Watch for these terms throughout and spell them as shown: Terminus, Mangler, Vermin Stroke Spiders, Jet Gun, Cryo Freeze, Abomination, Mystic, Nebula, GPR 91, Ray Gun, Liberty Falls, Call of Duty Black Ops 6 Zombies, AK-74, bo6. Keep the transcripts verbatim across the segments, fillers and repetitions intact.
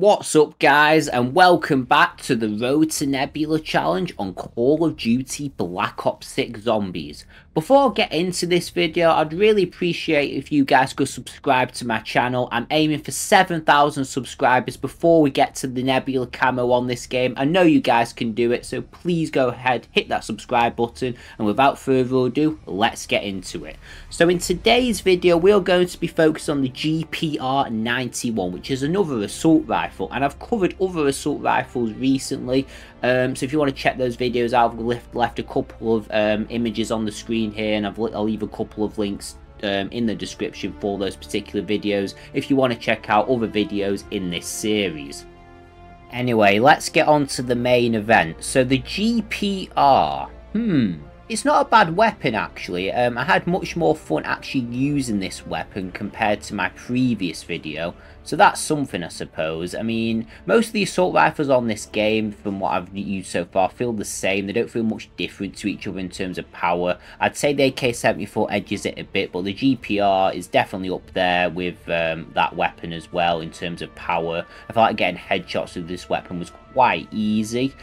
What's up, guys, and welcome back to the Road to Nebula challenge on Call of Duty Black Ops six Zombies. Before I get into this video, I'd really appreciate if you guys could subscribe to my channel. I'm aiming for seven thousand subscribers before we get to the Nebula camo on this game. I know you guys can do it, so please go ahead, hit that subscribe button, and without further ado, let's get into it. So in today's video, we're going to be focused on the G P R ninety-one, which is another assault rifle. And I've covered other assault rifles recently, um, so if you want to check those videos out, I've left, left a couple of um, images on the screen here, and I've, I'll leave a couple of links um, in the description for those particular videos if you want to check out other videos in this series. Anyway, let's get on to the main event. So the G P R, hmm, it's not a bad weapon actually. um, I had much more fun actually using this weapon compared to my previous video, so that's something, I suppose. I mean, most of the assault rifles on this game, from what I've used so far, feel the same. They don't feel much different to each other in terms of power. I'd say the A K seventy-four edges it a bit, but the G P R is definitely up there with um, that weapon as well in terms of power. I feel like getting headshots with this weapon was quite easy.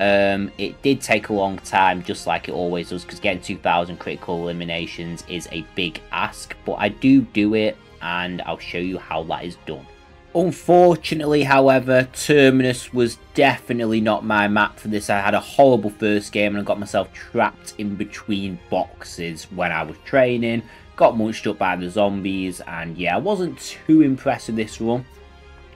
Um, it did take a long time, just like it always does, because getting two thousand critical eliminations is a big ask, but I do do it, and I'll show you how that is done. Unfortunately, however, Terminus was definitely not my map for this. I had a horrible first game, and I got myself trapped in between boxes when I was training, got munched up by the zombies, and yeah, I wasn't too impressed with this run.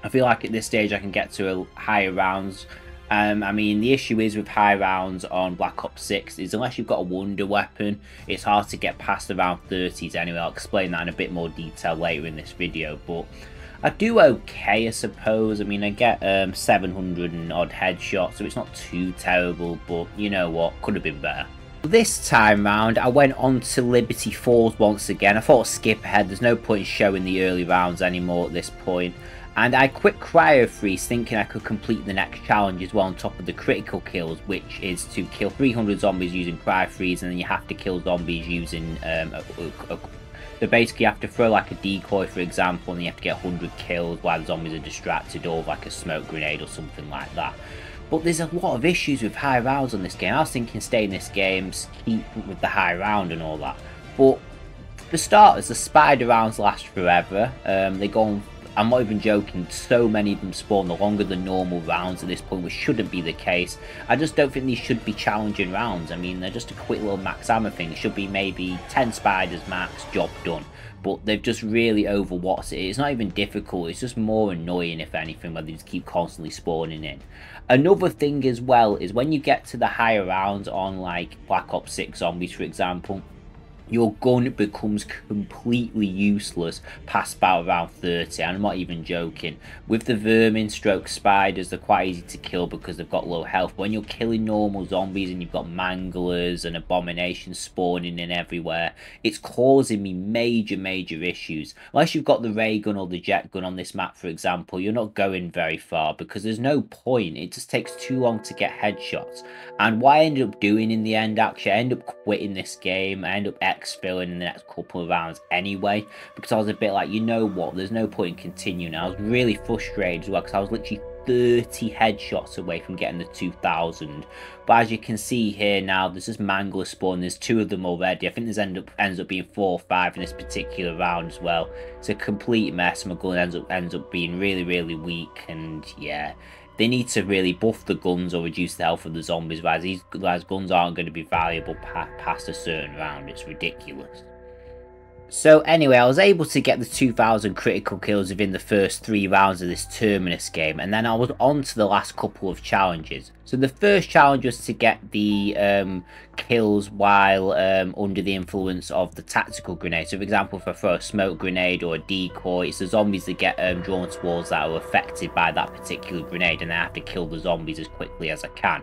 I feel like at this stage I can get to a higher rounds. Um, I mean, the issue is with high rounds on Black Ops six is unless you've got a wonder weapon, it's hard to get past around thirties anyway. I'll explain that in a bit more detail later in this video, but I do okay, I suppose. I mean, I get um, seven hundred and odd headshots, so it's not too terrible, but you know what, could have been better. This time round, I went on to Liberty Falls once again. I thought I'd skip ahead, there's no point in showing the early rounds anymore at this point. And I quit Cryo Freeze thinking I could complete the next challenge as well on top of the critical kills, which is to kill three hundred zombies using Cryo Freeze, and then you have to kill zombies using um, a, a, a, so basically you have to throw like a decoy, for example, and you have to get one hundred kills while the zombies are distracted, or like a smoke grenade or something like that. But there's a lot of issues with high rounds on this game. I was thinking stay in this game, keep with the high round and all that, but for starters, the spider rounds last forever. Um, they go on, I'm not even joking, so many of them spawn longer than normal rounds at this point, which shouldn't be the case. I just don't think these should be challenging rounds. I mean, they're just a quick little max ammo thing. It should be maybe ten spiders max, job done. But they've just really overwatched it. It's not even difficult, it's just more annoying, if anything, where they just keep constantly spawning in. Another thing as well is when you get to the higher rounds on like Black Ops six Zombies, for example, your gun becomes completely useless past about around thirty, and I'm not even joking. With the Vermin Stroke Spiders, they're quite easy to kill because they've got low health. When you're killing normal zombies and you've got Manglers and Abominations spawning in everywhere, it's causing me major, major issues. Unless you've got the Ray Gun or the Jet Gun on this map, for example, you're not going very far because there's no point. It just takes too long to get headshots. And what I ended up doing in the end, actually, I ended up quitting this game. I ended up filling in the next couple of rounds anyway, because I was a bit like, you know what, there's no point in continuing. I was really frustrated as well because I was literally thirty headshots away from getting the two thousand, but as you can see here now, there's this Mangler spawn, there's two of them already. I think this end up ends up being four or five in this particular round as well. It's a complete mess. My gun ends up ends up being really, really weak, and yeah, they need to really buff the guns or reduce the health of the zombies, whereas these whereas guns aren't going to be valuable pa past a certain round. It's ridiculous. So anyway, I was able to get the two thousand critical kills within the first three rounds of this Terminus game, and then I was on to the last couple of challenges. So the first challenge was to get the um, kills while um, under the influence of the tactical grenade. So for example, if I throw a smoke grenade or a decoy, it's the zombies that get um, drawn towards that are affected by that particular grenade, and I have to kill the zombies as quickly as I can.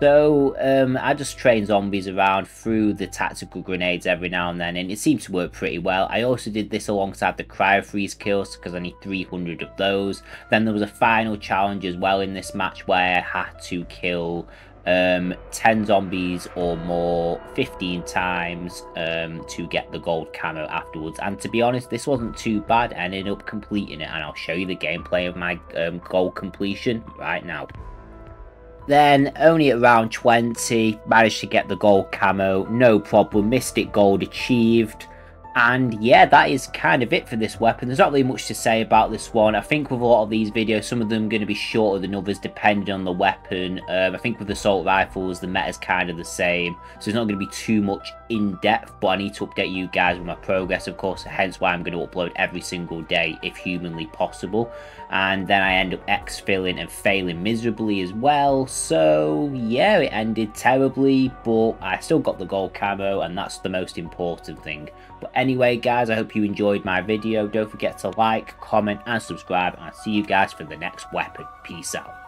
So um, I just train zombies around through the tactical grenades every now and then, and it seems to work pretty well. I also did this alongside the Cryo Freeze kills because I need three hundred of those. Then there was a final challenge as well in this match where I had to kill kill um, ten zombies or more fifteen times um, to get the gold camo afterwards. And to be honest, this wasn't too bad. I ended up completing it, and I'll show you the gameplay of my um, gold completion right now. Then only at round twenty, managed to get the gold camo, no problem. Mystic gold achieved. And yeah, that is kind of it for this weapon. There's not really much to say about this one. I think with a lot of these videos, some of them are going to be shorter than others depending on the weapon. Um, I think with assault rifles, the meta's kind of the same. So it's not going to be too much in depth, but I need to update you guys with my progress, of course. Hence why I'm going to upload every single day if humanly possible. And then I end up exfilling and failing miserably as well. So yeah, it ended terribly, but I still got the gold camo, and that's the most important thing. But anyway, Anyway guys, I hope you enjoyed my video. Don't forget to like, comment and subscribe, and I'll see you guys for the next weapon. Peace out.